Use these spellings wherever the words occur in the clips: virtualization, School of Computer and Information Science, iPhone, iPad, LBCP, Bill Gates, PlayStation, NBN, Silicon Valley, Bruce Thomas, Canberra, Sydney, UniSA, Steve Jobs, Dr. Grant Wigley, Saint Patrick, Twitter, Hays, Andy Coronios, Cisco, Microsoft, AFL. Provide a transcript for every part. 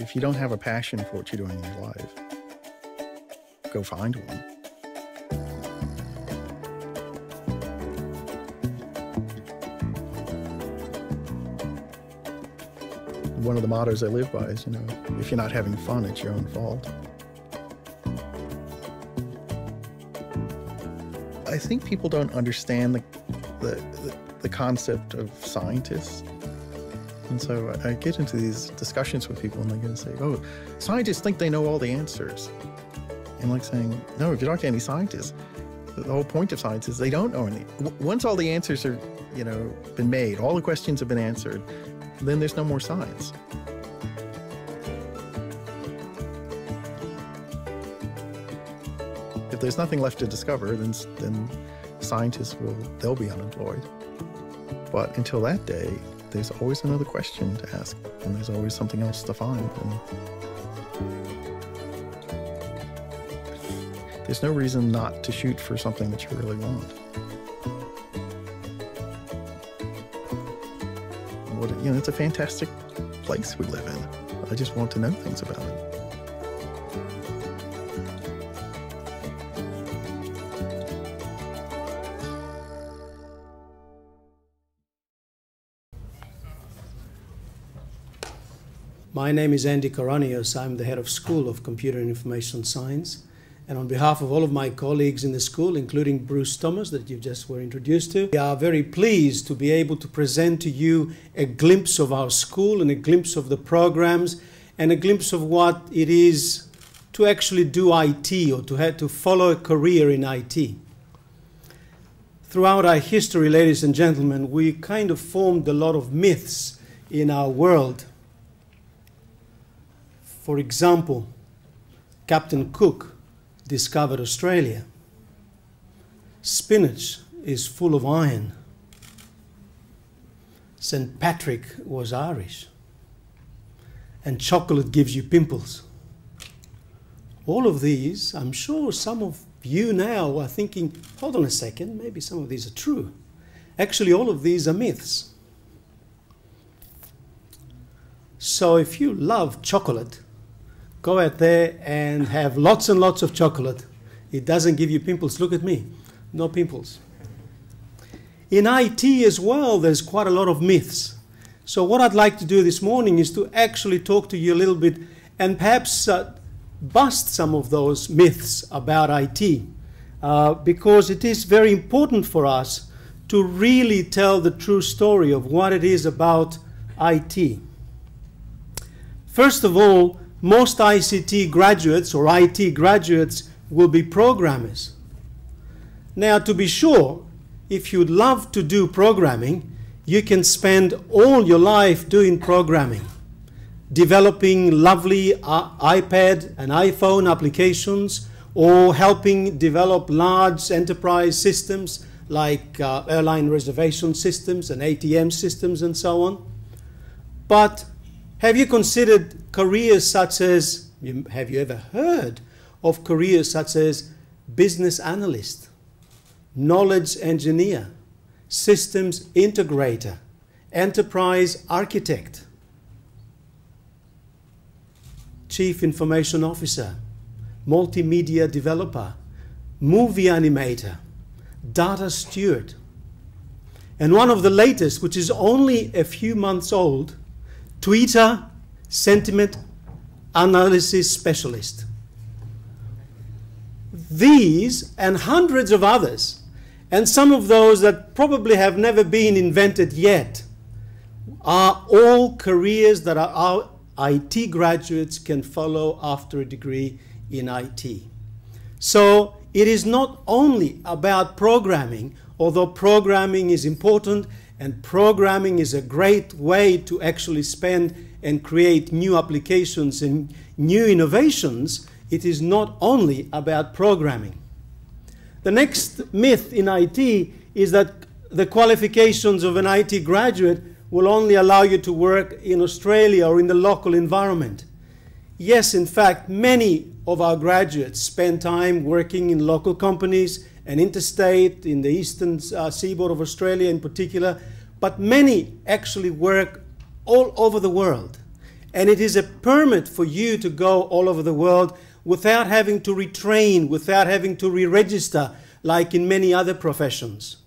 If you don't have a passion for what you're doing in your life, go find one. One of the mottos I live by is, you know, if you're not having fun, it's your own fault. I think people don't understand the concept of scientists. And so I get into these discussions with people and they're going to say, oh, scientists think they know all the answers. And like saying, no, if you talk to any scientists, the whole point of science is they don't know any. Once all the answers are, you know, been made, all the questions have been answered, then there's no more science. If there's nothing left to discover, then scientists they'll be unemployed. But until that day, there's always another question to ask, and there's always something else to find. And there's no reason not to shoot for something that you really want. You know, it's a fantastic place we live in. I just want to know things about it. My name is Andy Coronios. I'm the head of School of Computer and Information Science. And on behalf of all of my colleagues in the school, including Bruce Thomas, that you just were introduced to, we are very pleased to be able to present to you a glimpse of our school and a glimpse of the programs and a glimpse of what it is to actually do IT or to have to follow a career in IT. Throughout our history, ladies and gentlemen, we kind of formed a lot of myths in our world. For example, Captain Cook discovered Australia. Spinach is full of iron. Saint Patrick was Irish. And chocolate gives you pimples. All of these, I'm sure some of you now are thinking, hold on a second, maybe some of these are true. Actually, all of these are myths. So if you love chocolate, go out there and have lots and lots of chocolate. It doesn't give you pimples. Look at me, no pimples. In IT as well, there's quite a lot of myths. So what I'd like to do this morning is to actually talk to you a little bit and perhaps bust some of those myths about IT, because it is very important for us to really tell the true story of what it is about IT. First of all, most ICT graduates or IT graduates will be programmers. Now, to be sure, if you love to do programming, you can spend all your life doing programming, developing lovely iPad and iPhone applications, or helping develop large enterprise systems like airline reservation systems and ATM systems and so on. But have you considered careers such as, have you ever heard of careers such as business analyst, knowledge engineer, systems integrator, enterprise architect, chief information officer, multimedia developer, movie animator, data steward? And one of the latest, which is only a few months old, Twitter sentiment analysis specialist. These and hundreds of others, and some of those that probably have never been invented yet, are all careers that our IT graduates can follow after a degree in IT. So it is not only about programming, although programming is important. And programming is a great way to actually spend and create new applications and new innovations. It is not only about programming. The next myth in IT is that the qualifications of an IT graduate will only allow you to work in Australia or in the local environment. Yes, in fact, many of our graduates spend time working in local companies and interstate, in the eastern seaboard of Australia in particular, but many actually work all over the world. And it is a permit for you to go all over the world without having to retrain, without having to re-register, like in many other professions.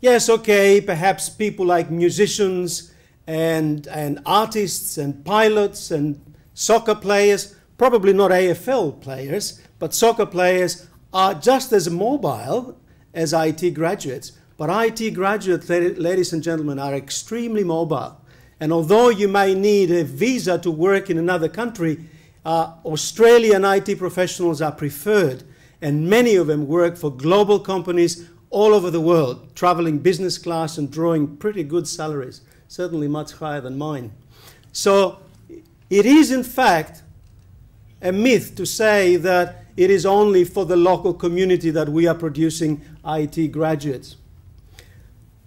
Yes, okay, perhaps people like musicians and artists and pilots and soccer players, probably not AFL players, but soccer players are just as mobile as IT graduates. But IT graduates, ladies and gentlemen, are extremely mobile. And although you may need a visa to work in another country, Australian IT professionals are preferred. And many of them work for global companies all over the world, traveling business class and drawing pretty good salaries, certainly much higher than mine. So it is, in fact, a myth to say that it is only for the local community that we are producing IT graduates.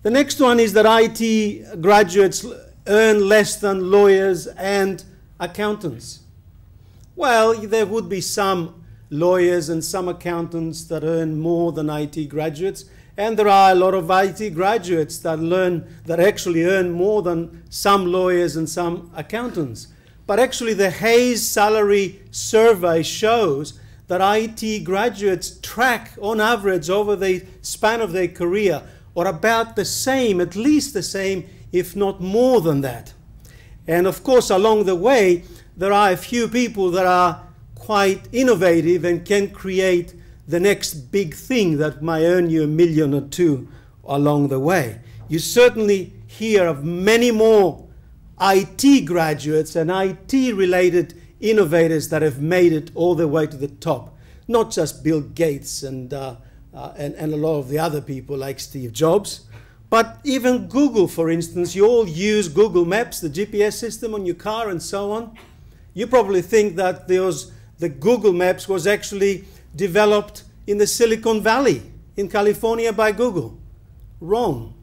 The next one is that IT graduates earn less than lawyers and accountants. Well, there would be some lawyers and some accountants that earn more than IT graduates, and there are a lot of IT graduates that actually earn more than some lawyers and some accountants. But actually the Hays salary survey shows that IT graduates track on average over the span of their career, or about the same, at least the same, if not more than that. And of course, along the way, there are a few people that are quite innovative and can create the next big thing that might earn you $1 million or $2 million along the way. You certainly hear of many more IT graduates and IT-related innovators that have made it all the way to the top, not just Bill Gates and a lot of the other people like Steve Jobs, but even Google, for instance. You all use Google Maps, the GPS system on your car and so on. You probably think that the Google Maps was actually developed in the Silicon Valley in California by Google. Wrong.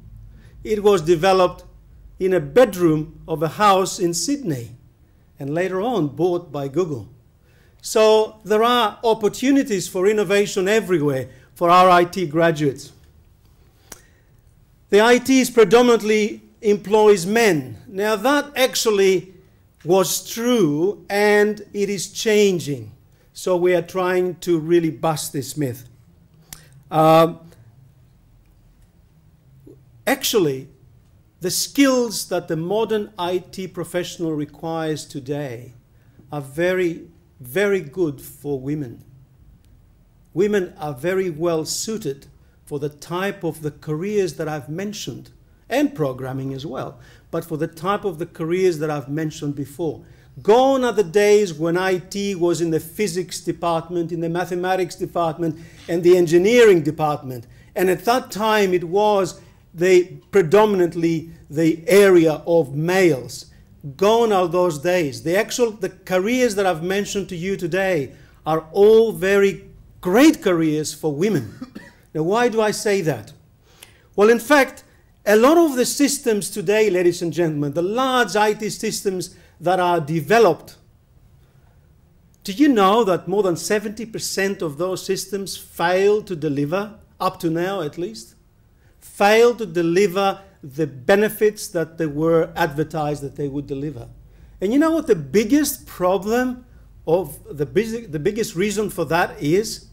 It was developed in a bedroom of a house in Sydney, and later on bought by Google. So there are opportunities for innovation everywhere for our IT graduates. The IT predominantly employs men. Now that actually was true, and it is changing. So we are trying to really bust this myth. Actually, the skills that the modern IT professional requires today are very, very good for women. Women are very well suited for the type of the careers that I've mentioned, and programming as well, but for the type of the careers that I've mentioned before. Gone are the days when IT was in the physics department, in the mathematics department, and the engineering department. And at that time it was predominantly the area of males. Gone are those days. The careers that I've mentioned to you today are all very great careers for women. Now, why do I say that? Well, in fact, a lot of the systems today, ladies and gentlemen, the large IT systems that are developed, do you know that more than 70% of those systems fail to deliver, up to now at least? Fail to deliver the benefits that they were advertised that they would deliver. And you know what the biggest problem of the biggest reason for that is?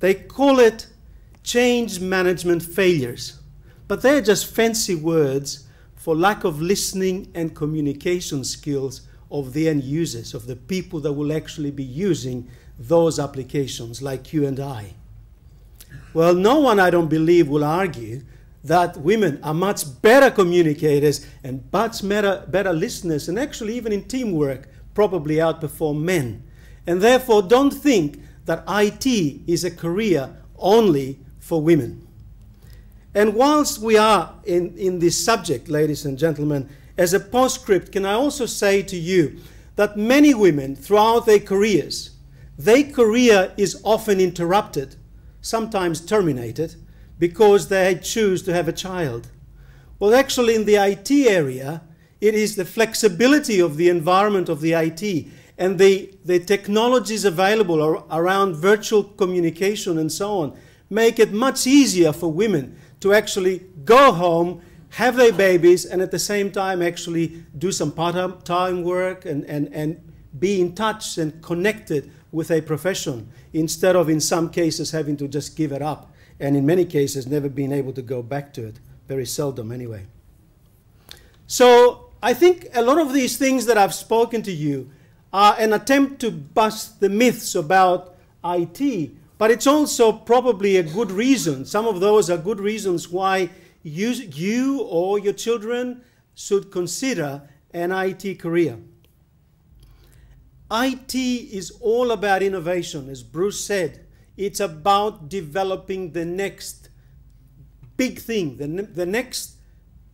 They call it change management failures. But they're just fancy words for lack of listening and communication skills of the end users, of the people that will actually be using those applications, like you and I. Well, no one, I don't believe, will argue that women are much better communicators and much better listeners, and actually even in teamwork probably outperform men. And therefore, don't think that IT is a career only for women. And whilst we are in this subject, ladies and gentlemen, as a postscript, can I also say to you that many women throughout their career is often interrupted, sometimes terminated, because they choose to have a child. Well, actually in the IT area, it is the flexibility of the environment of the IT and the technologies available around virtual communication and so on make it much easier for women to actually go home, have their babies, and at the same time actually do some part-time work and be in touch and connected with a profession, instead of in some cases having to just give it up, and in many cases never being able to go back to it, very seldom anyway. So I think a lot of these things that I've spoken to you are an attempt to bust the myths about IT, but it's also probably a good reason. Some of those are good reasons why you or your children should consider an IT career. IT is all about innovation, as Bruce said. It's about developing the next big thing, the next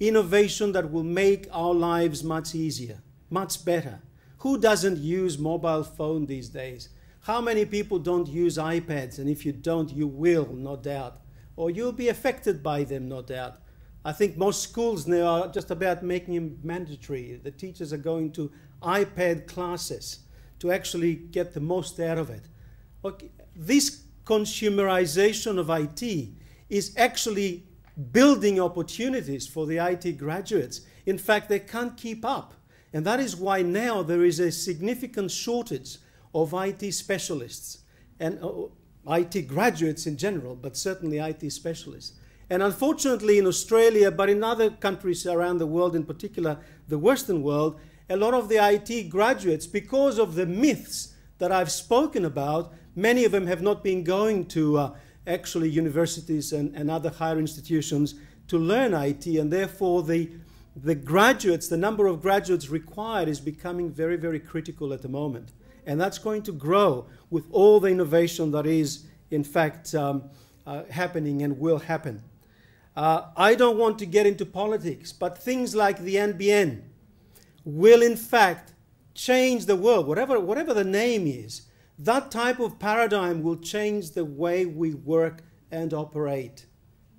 innovation that will make our lives much easier, much better. Who doesn't use mobile phone these days? How many people don't use iPads? And if you don't, you will, no doubt. Or you'll be affected by them, no doubt. I think most schools now are just about making them mandatory. The teachers are going to iPad classes to actually get the most out of it. Okay. This consumerization of IT is actually building opportunities for the IT graduates. In fact, they can't keep up. And that is why now there is a significant shortage of IT specialists and IT graduates in general, but certainly IT specialists. And unfortunately in Australia, but in other countries around the world, in particular the Western world, a lot of the IT graduates, because of the myths that I've spoken about, many of them have not been going to actually universities and other higher institutions to learn IT, and therefore the graduates, the number of graduates required is becoming very, very critical at the moment. And that's going to grow with all the innovation that is, in fact, happening and will happen. I don't want to get into politics, but things like the NBN, will in fact change the world, whatever the name is. That type of paradigm will change the way we work and operate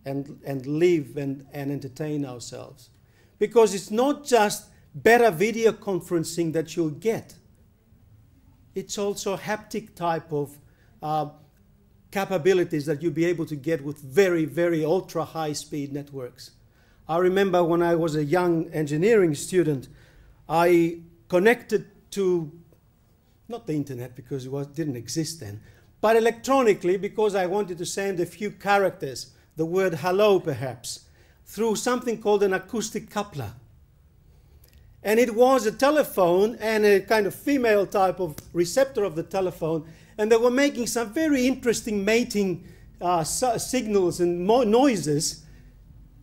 and live and entertain ourselves. Because it's not just better video conferencing that you'll get. It's also haptic type of capabilities that you'll be able to get with very, very ultra high speed networks. I remember when I was a young engineering student, I connected to, not the internet because it didn't exist then, but electronically, because I wanted to send a few characters, the word hello perhaps, through something called an acoustic coupler. And it was a telephone and a kind of female type of receptor of the telephone, and they were making some very interesting mating signals and noises,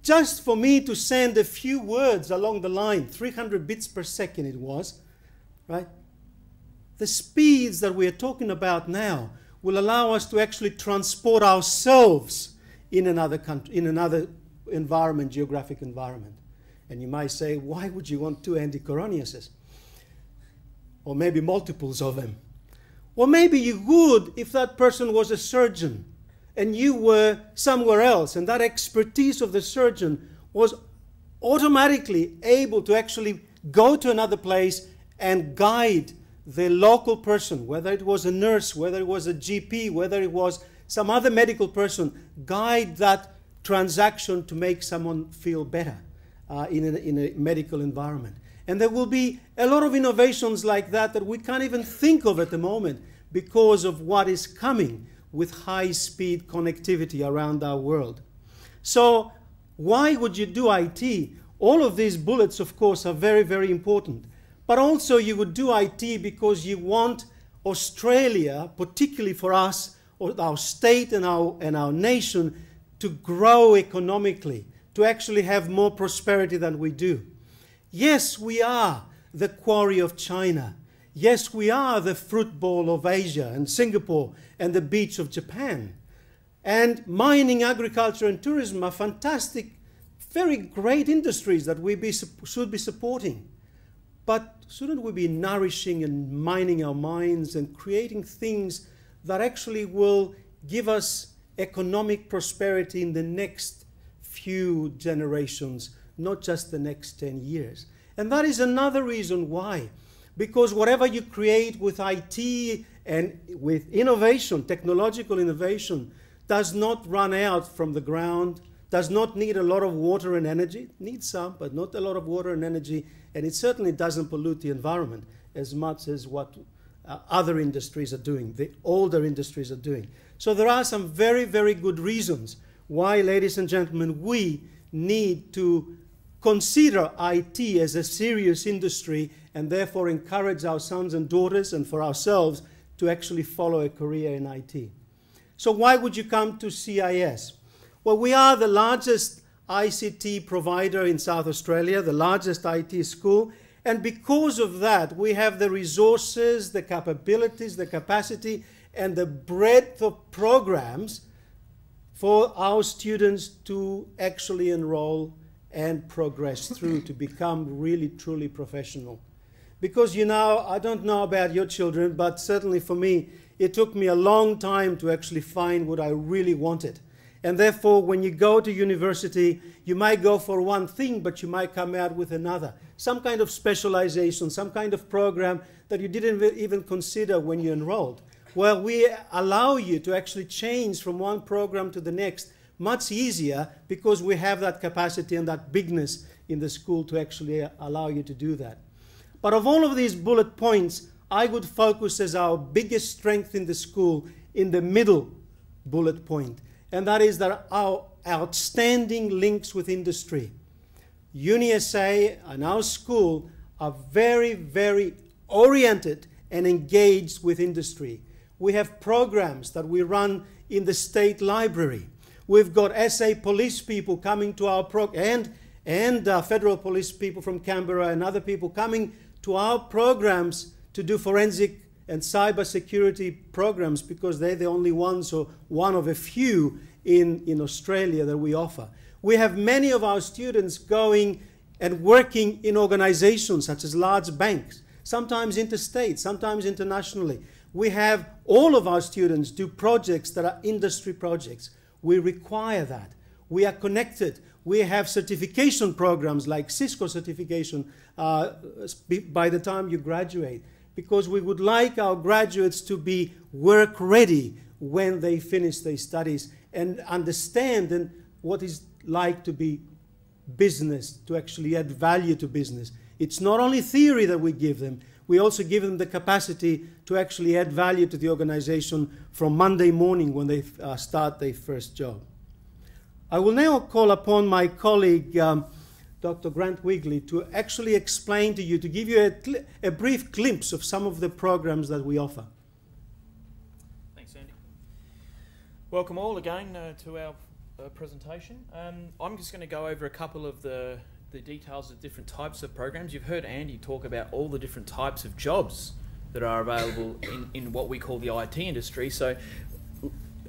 just for me to send a few words along the line, 300 bits per second it was, right? The speeds that we are talking about now will allow us to actually transport ourselves in another country, in another environment, geographic environment. And you might say, why would you want two Andy Coronioses? Or maybe multiples of them. Well, maybe you would if that person was a surgeon, and you were somewhere else, and that expertise of the surgeon was automatically able to actually go to another place and guide the local person, whether it was a nurse, whether it was a GP, whether it was some other medical person, guide that transaction to make someone feel better in a medical environment. And there will be a lot of innovations like that that we can't even think of at the moment because of what is coming with high-speed connectivity around our world. So why would you do IT? All of these bullets, of course, are very, very important. But also you would do IT because you want Australia, particularly for us, or our state and our nation, to grow economically, to actually have more prosperity than we do. Yes, we are the quarry of China. Yes, we are the fruit bowl of Asia and Singapore and the beach of Japan. And mining, agriculture and tourism are fantastic, very great industries that we should be supporting. But shouldn't we be nourishing and mining our minds and creating things that actually will give us economic prosperity in the next few generations, not just the next 10 years? And that is another reason why. Because whatever you create with IT and with innovation, technological innovation, does not run out from the ground, does not need a lot of water and energy. It needs some, but not a lot of water and energy. And it certainly doesn't pollute the environment as much as what other industries are doing, the older industries are doing. So there are some very, very good reasons why, ladies and gentlemen, we need to consider IT as a serious industry and therefore encourage our sons and daughters and for ourselves to actually follow a career in IT. So why would you come to CIS? Well, we are the largest ICT provider in South Australia, the largest IT school, and because of that, we have the resources, the capabilities, the capacity, and the breadth of programs for our students to actually enroll and progress through to become really, truly professional. Because, you know, I don't know about your children, but certainly for me, it took me a long time to actually find what I really wanted. And therefore, when you go to university, you might go for one thing, but you might come out with another. Some kind of specialization, some kind of program that you didn't even consider when you enrolled. Well, we allow you to actually change from one program to the next much easier because we have that capacity and that bigness in the school to actually allow you to do that. But of all of these bullet points, I would focus as our biggest strength in the school in the middle bullet point, and that is that our outstanding links with industry. UniSA and our school are very, very oriented and engaged with industry. We have programs that we run in the state library. We've got SA police people coming to our program, and federal police people from Canberra and other people coming to our programs to do forensic and cybersecurity programs because they're the only ones or one of a few in Australia that we offer. We have many of our students going and working in organizations such as large banks, sometimes interstate, sometimes internationally. We have all of our students do projects that are industry projects. We require that. We are connected. We have certification programs like Cisco certification by the time you graduate, because we would like our graduates to be work ready when they finish their studies and understand what it's like to be business, to actually add value to business. It's not only theory that we give them, we also give them the capacity to actually add value to the organization from Monday morning when they start their first job. I will now call upon my colleague, Dr. Grant Wigley, to actually explain to you, to give you a brief glimpse of some of the programs that we offer. Thanks, Andy. Welcome all again to our presentation. I'm just going to go over a couple of the details of different types of programs. You've heard Andy talk about all the different types of jobs that are available in what we call the IT industry. So,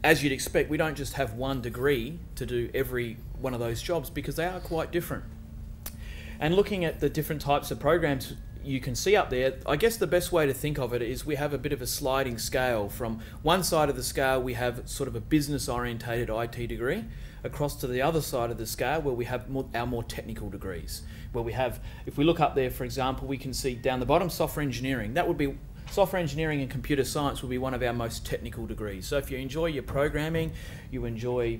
as you'd expect, we don't just have one degree to do every one of those jobs because they are quite different. And looking at the different types of programs you can see up there, I guess the best way to think of it is we have a bit of a sliding scale. From one side of the scale, we have sort of a business-orientated IT degree, across to the other side of the scale where we have our more technical degrees, where we have, if we look up there, for example, we can see down the bottom, software engineering. That would be software engineering and computer science will be one of our most technical degrees. So if you enjoy your programming, you enjoy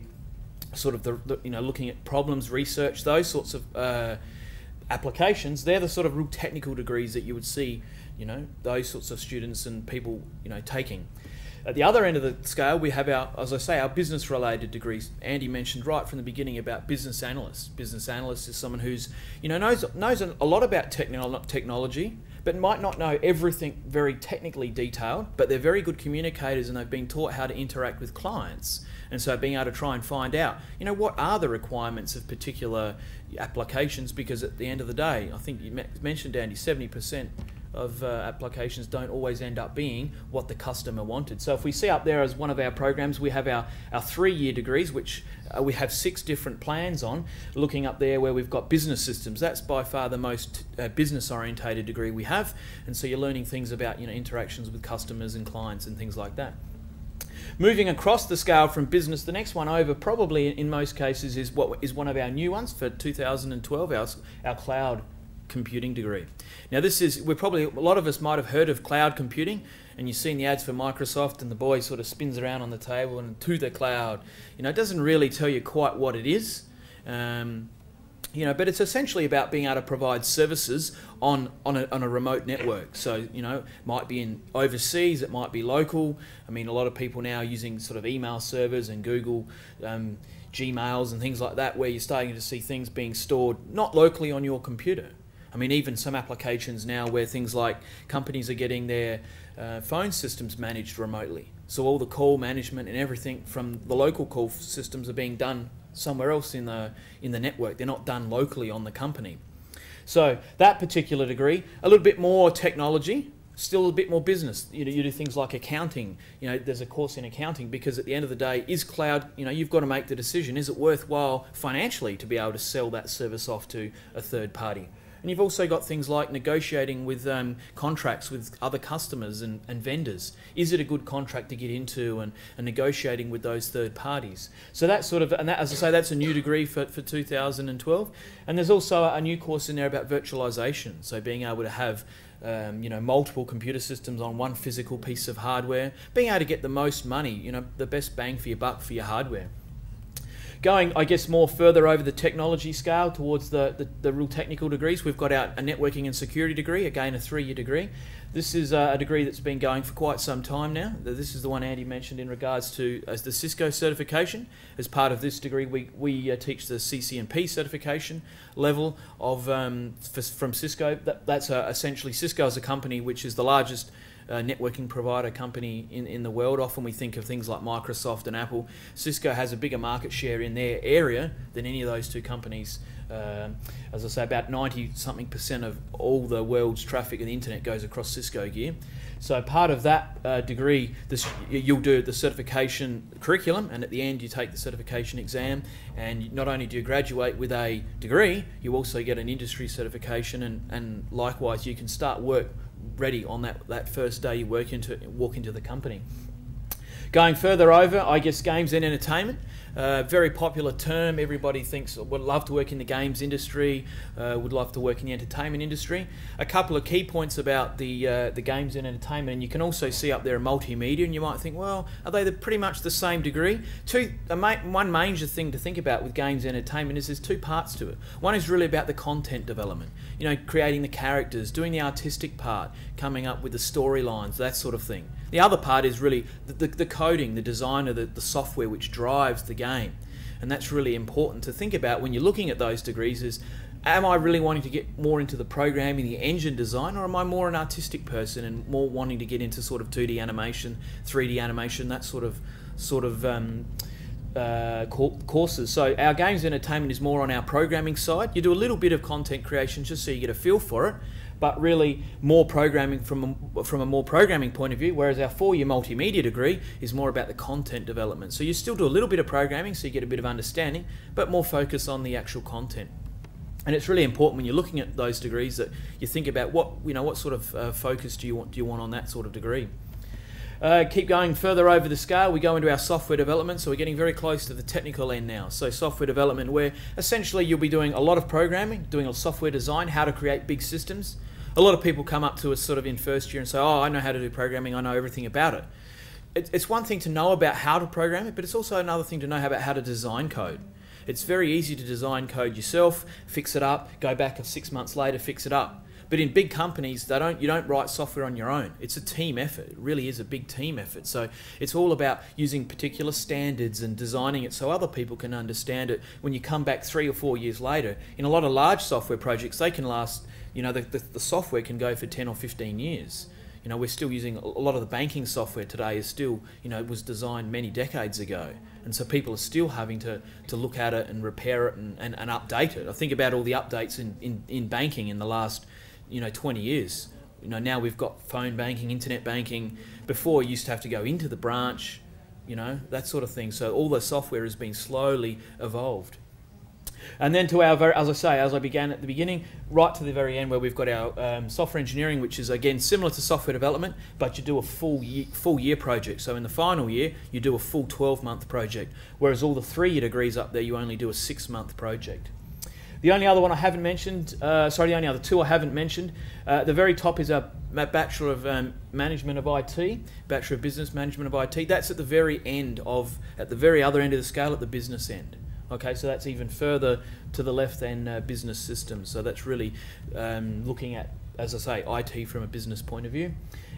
sort of the looking at problems, research, those sorts of applications, they're the sort of real technical degrees that you would see, those sorts of students and people, taking. At the other end of the scale, we have our, as I say, our business-related degrees. Andy mentioned right from the beginning about business analysts. Business analyst is someone who's, knows a lot about technology, but might not know everything very technically detailed, but they're very good communicators and they've been taught how to interact with clients. And so being able to try and find out, what are the requirements of particular applications, because at the end of the day, I think you mentioned, Andy, 70% of applications don't always end up being what the customer wanted. So if we see up there as one of our programs, we have our three-year degrees, which we have 6 different plans on. Looking up there where we've got business systems, that's by far the most business-orientated degree we have. And so you're learning things about interactions with customers and clients and things like that. Moving across the scale from business, the next one over probably in most cases is what is one of our new ones for 2012, our cloud computing degree. Now this is, a lot of us might have heard of cloud computing, and you've seen the ads for Microsoft and the boy sort of spins around on the table and to the cloud. It doesn't really tell you quite what it is, You know, but it's essentially about being able to provide services on a remote network. So, you know, it might be in overseas, it might be local. I mean, a lot of people now are using sort of email servers and Google Gmails and things like that, where you're starting to see things being stored not locally on your computer. I mean, even some applications now where things like companies are getting their phone systems managed remotely. So all the call management and everything from the local call systems are being done somewhere else in the network. They're not done locally on the company. So that particular degree, a little bit more technology, still a bit more business. You know, you do things like accounting. You know, there's a course in accounting, because at the end of the day, is cloud, you know, you've got to make the decision, is it worthwhile financially to be able to sell that service off to a third party? And you've also got things like negotiating with contracts with other customers and vendors. Is it a good contract to get into, and negotiating with those third parties? So that's sort of, and that, as I say, that's a new degree for 2012. And there's also a new course in there about virtualization. So being able to have you know, multiple computer systems on one physical piece of hardware, being able to get the most money, you know, the best bang for your buck for your hardware. Going, I guess, more further over the technology scale towards the real technical degrees, we've got out a networking and security degree, again a 3-year degree. This is a degree that's been going for quite some time now. This is the one Andy mentioned in regards to as the Cisco certification. As part of this degree, we teach the CCNP certification level of from Cisco. That's essentially Cisco as a company, which is the largest networking provider company in the world. Often we think of things like Microsoft and Apple. Cisco has a bigger market share in their area than any of those two companies. As I say, about 90-something% of all the world's traffic and the internet goes across Cisco gear. So part of that degree, you'll do the certification curriculum, and at the end you take the certification exam, and not only do you graduate with a degree, you also get an industry certification, and likewise you can start work ready on that first day you walk into the company. Going further over, I guess, games and entertainment. Very popular term. Everybody thinks, would love to work in the games industry, would love to work in the entertainment industry. A couple of key points about the games and entertainment, and you can also see up there multimedia, and you might think, well, are they pretty much the same degree? One major thing to think about with games and entertainment is there's two parts to it. One is really about the content development, you know, creating the characters, doing the artistic part, coming up with the storylines, that sort of thing. The other part is really the coding, the design of the software which drives the game. And that's really important to think about when you're looking at those degrees is, am I really wanting to get more into the programming, the engine design, or am I more an artistic person and more wanting to get into sort of 2D animation, 3D animation, that sort of courses. So our games entertainment is more on our programming side. You do a little bit of content creation just so you get a feel for it, but really more programming from a more programming point of view, whereas our 4-year multimedia degree is more about the content development. So you still do a little bit of programming, so you get a bit of understanding, but more focus on the actual content. And it's really important when you're looking at those degrees that you think about what sort of focus do you want on that sort of degree. Keep going further over the scale, we go into our software development, so we're getting very close to the technical end now. So software development, where essentially you'll be doing a lot of programming, doing a software design, how to create big systems. A lot of people come up to us sort of in first year and say, oh, I know how to do programming, I know everything about it. It's one thing to know about how to program it, but it's also another thing to know about how to design code. It's very easy to design code yourself, fix it up, go back 6 months later, fix it up. But in big companies, you don't write software on your own. It's a team effort. It really is a big team effort. So it's all about using particular standards and designing it so other people can understand it. When you come back 3 or 4 years later, in a lot of large software projects, they can last, you know, the software can go for 10 or 15 years. You know, we're still using a lot of the banking software today is still, you know, it was designed many decades ago. And so people are still having to look at it and repair it and update it. I think about all the updates in banking in the last, you know, 20 years. You know, now we've got phone banking, internet banking. Before, you used to have to go into the branch, you know, that sort of thing. So all the software has been slowly evolved. And then to our, as I say, as I began at the beginning, right to the very end, where we've got our software engineering, which is again similar to software development, but you do a full year project. So in the final year, you do a full 12-month project, whereas all the 3-year degrees up there, you only do a 6-month project. The only other one I haven't mentioned, sorry, the only other two I haven't mentioned, at the very top is our Bachelor of Management of IT, Bachelor of Business Management of IT. That's at the very end of, at the very other end of the scale, at the business end. Okay, so that's even further to the left than business systems. So that's really looking at, as I say, IT from a business point of view.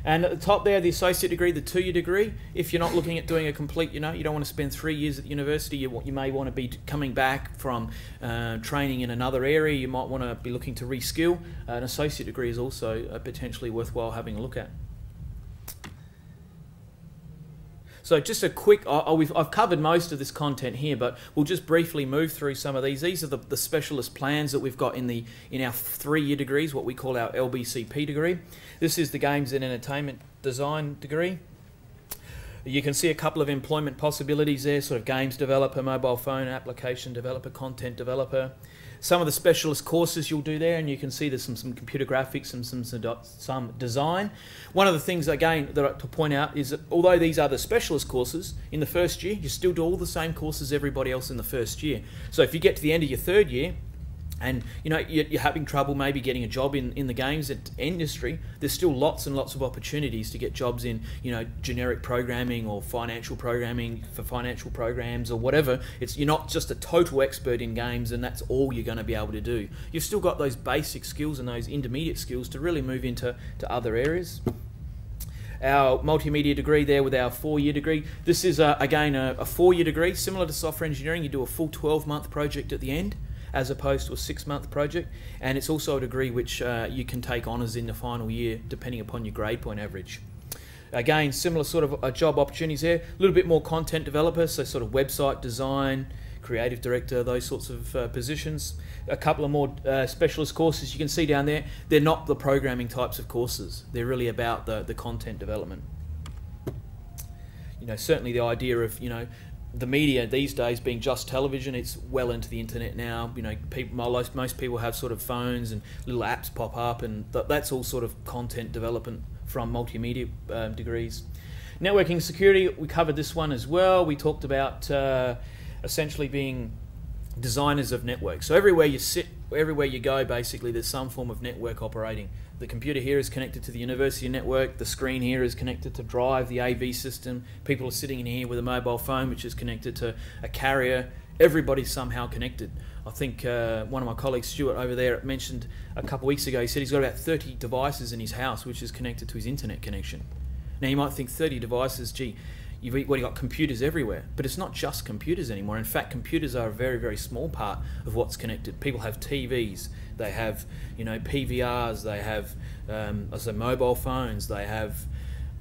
And at the top there, the associate degree, the two-year degree. If you're not looking at doing a complete, you know, you don't want to spend 3 years at university. You may want to be coming back from training in another area. You might want to be looking to reskill. An associate degree is also potentially worthwhile having a look at. So just a quick, I've covered most of this content here, but we'll just briefly move through some of these. These are the specialist plans that we've got in the our 3-year degrees, what we call our LBCP degree. This is the Games and Entertainment Design degree. You can see a couple of employment possibilities there, sort of games developer, mobile phone application developer, content developer. Some of the specialist courses you'll do there, and you can see there's some computer graphics and some design. One of the things, again, that to point out is that although these are the specialist courses in the first year, you still do all the same courses everybody else in the first year. So if you get to the end of your third year, and you know you're having trouble maybe getting a job in the games industry, there's still lots and lots of opportunities to get jobs in, you know, generic programming or financial programming for financial programs or whatever. It's, you're not just a total expert in games and that's all you're going to be able to do. You've still got those basic skills and those intermediate skills to really move into other areas. Our multimedia degree there with our 4-year degree. This is again a 4-year degree, similar to software engineering. You do a full 12-month project at the end, as opposed to a 6-month project, and it's also a degree which you can take honours in the final year depending upon your grade point average. Again, similar sort of job opportunities there, a little bit more content developer, so sort of website design, creative director, those sorts of positions. A couple of more specialist courses you can see down there. They're not the programming types of courses, they're really about the content development. You know, certainly the idea of, you know, the media these days being just television, it's well into the internet now. You know, most people have sort of phones and little apps pop up, and that's all sort of content development from multimedia degrees. Networking security, we covered this one as well. We talked about essentially being designers of networks. So everywhere you sit, everywhere you go, basically there's some form of network operating. The computer here is connected to the university network, the screen here is connected to Drive, the AV system, people are sitting in here with a mobile phone which is connected to a carrier. Everybody's somehow connected. I think one of my colleagues, Stuart, over there mentioned a couple of weeks ago, he said he's got about 30 devices in his house which is connected to his internet connection. Now you might think 30 devices, gee, you've got computers everywhere, but it's not just computers anymore. In fact, computers are a very, very small part of what's connected. People have TVs, they have, you know, PVRs, they have mobile phones, they have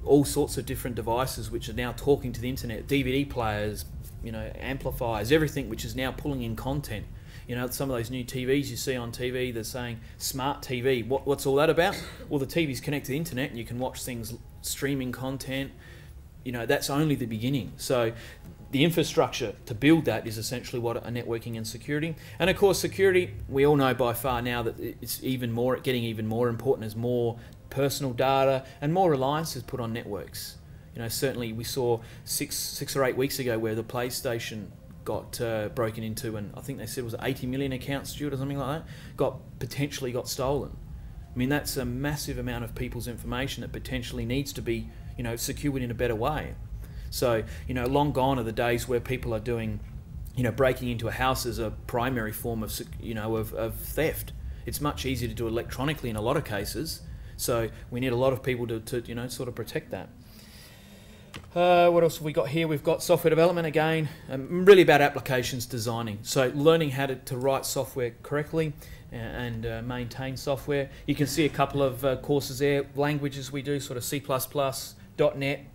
all sorts of different devices which are now talking to the internet, DVD players, you know, amplifiers, everything which is now pulling in content. You know, some of those new TVs you see on TV, they're saying smart TV. What's all that about? Well, the TV's connected to the internet and you can watch things, streaming content. You know, that's only the beginning. So the infrastructure to build that is essentially what a networking and security. And of course security, we all know by far now that it's even more, getting even more important as more personal data and more reliance is put on networks. You know, certainly we saw six or eight weeks ago where the PlayStation got broken into, and I think they said it was 80 million accounts, Stuart, or something like that, potentially got stolen. I mean, that's a massive amount of people's information that potentially needs to be, you know, secured in a better way. So, you know, long gone are the days where people are doing, you know, breaking into a house as a primary form of, you know, of theft. It's much easier to do electronically in a lot of cases. So we need a lot of people to you know, sort of protect that. What else have we got here? We've got software development again, really about applications designing. So learning how to write software correctly and maintain software. You can see a couple of courses there, languages we do, sort of C++, .NET,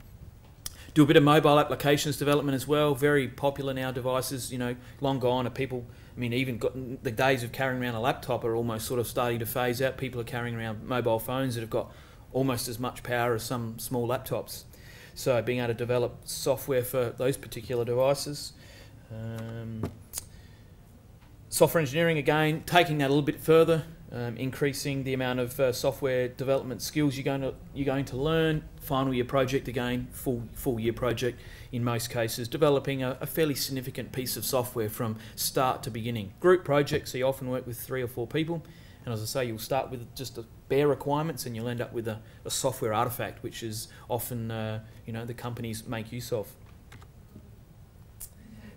do a bit of mobile applications development as well. Very popular now, devices, you know, long gone are people, I mean, even the days of carrying around a laptop are almost sort of starting to phase out. People are carrying around mobile phones that have got almost as much power as some small laptops. So being able to develop software for those particular devices. Software engineering, again, taking that a little bit further. Increasing the amount of software development skills you're going to learn. Final year project again, full year project in most cases. Developing a fairly significant piece of software from start to beginning. Group projects, so you often work with 3 or 4 people, and as I say, you'll start with just the bare requirements, and you'll end up with a software artifact, which is often you know, the companies make use of.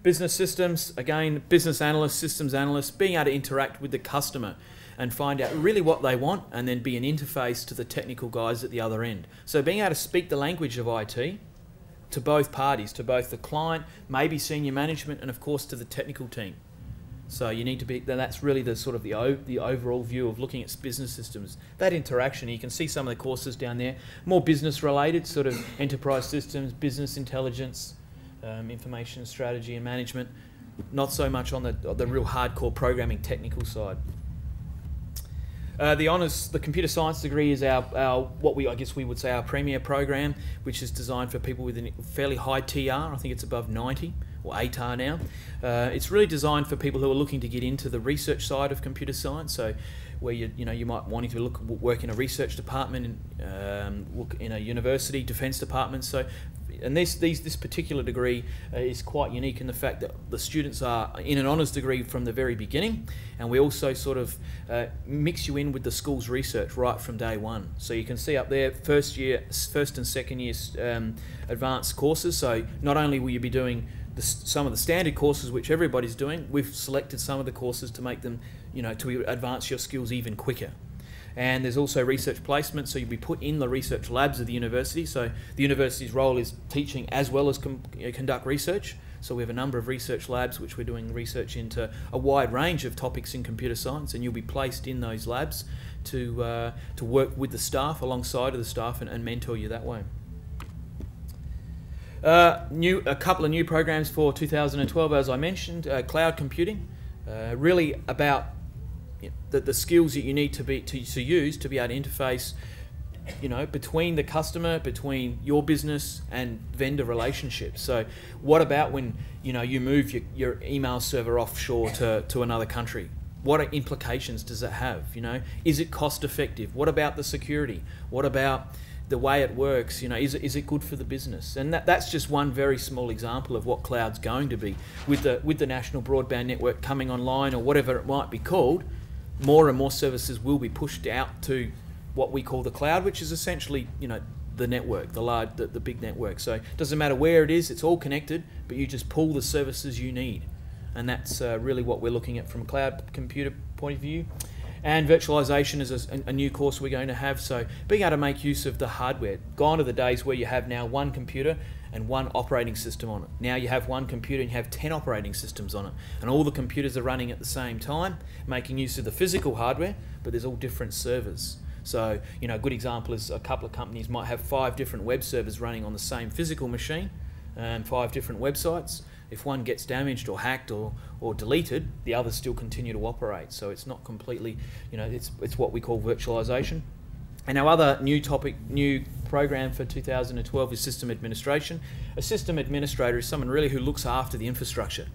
Business systems, again, business analysts, systems analysts, being able to interact with the customer and find out really what they want and then be an interface to the technical guys at the other end. So being able to speak the language of IT to both parties, to both the client, maybe senior management, and of course to the technical team. So you need to be, that's really the sort of the overall view of looking at business systems. That interaction, you can see some of the courses down there, more business related, sort of enterprise systems, business intelligence, information strategy and management, not so much on the real hardcore programming technical side. The honours, the computer science degree is our what we, I guess we would say our premier program, which is designed for people with a fairly high TR, I think it's above 90, or ATAR now. It's really designed for people who are looking to get into the research side of computer science, so where you might want to work in a research department, work in a university, defence department, so. And this particular degree is quite unique in the fact that the students are in an honours degree from the very beginning, and we also sort of mix you in with the school's research right from day one. So you can see up there, first and second year advanced courses, so not only will you be doing some of the standard courses which everybody's doing, we've selected some of the courses to make them, you know, to advance your skills even quicker. And there's also research placement, so you'll be put in the research labs of the university. So the university's role is teaching as well as conduct research. So we have a number of research labs which we're doing research into a wide range of topics in computer science, and you'll be placed in those labs to work with the staff, alongside of the staff, and mentor you that way. A couple of new programs for 2012, as I mentioned, cloud computing, really about the skills that you need to use to be able to interface, you know, between the customer, between your business and vendor relationships. So what about when, you know, you move your email server offshore to another country? What implications does it have? You know, is it cost effective? What about the security? What about the way it works? You know, is it good for the business? And that's just one very small example of what cloud's going to be with the national broadband network coming online, or whatever it might be called. More and more services will be pushed out to what we call the cloud, which is essentially, you know, the network, the big network. So it doesn't matter where it is, it's all connected, but you just pull the services you need. And that's really what we're looking at from a cloud computer point of view. And virtualization is a new course we're going to have, so being able to make use of the hardware. Gone are the days where you have now one computer and one operating system on it. Now you have one computer and you have 10 operating systems on it, and all the computers are running at the same time, making use of the physical hardware, but there's all different servers. So, you know, a good example is a couple of companies might have 5 different web servers running on the same physical machine and 5 different websites. If one gets damaged or hacked or deleted, the others still continue to operate. So it's not completely, you know, it's what we call virtualization. And our other new topic, new program for 2012 is system administration. A system administrator is someone really who looks after the infrastructure.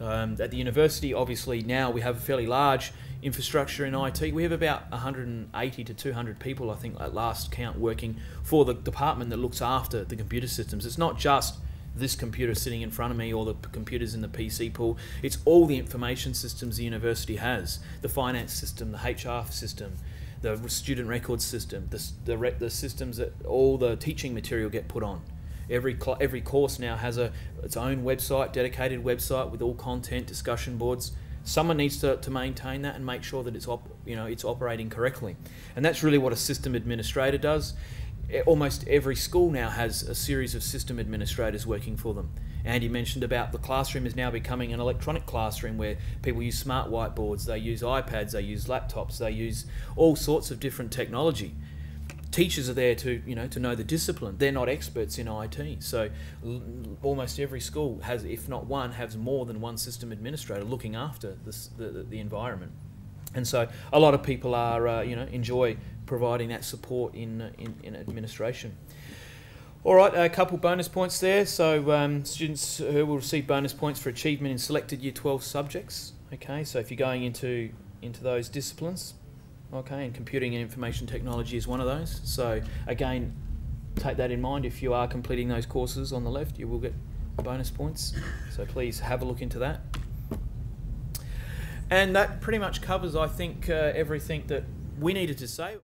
At the university, obviously, now we have a fairly large infrastructure in IT. We have about 180 to 200 people, I think, at last count, working for the department that looks after the computer systems. It's not just this computer sitting in front of me, or the computers in the PC pool. It's all the information systems the university has. The finance system, the HR system, the student records system, the systems that all the teaching material get put on. Every course now has its own website, dedicated website with all content, discussion boards. Someone needs to maintain that and make sure that it's operating correctly. And that's really what a system administrator does. Almost every school now has a series of system administrators working for them. Andy mentioned about the classroom is now becoming an electronic classroom where people use smart whiteboards, they use iPads, they use laptops, they use all sorts of different technology. Teachers are there to know the discipline. They're not experts in IT, so almost every school has, if not one, has more than one system administrator looking after the environment. And so a lot of people are enjoy providing that support in administration. All right, a couple bonus points there. So students who will receive bonus points for achievement in selected Year 12 subjects. Okay, so if you're going into those disciplines, okay, and computing and information technology is one of those. So again, take that in mind. If you are completing those courses on the left, you will get bonus points. So please have a look into that. And that pretty much covers, I think, everything that we needed to say.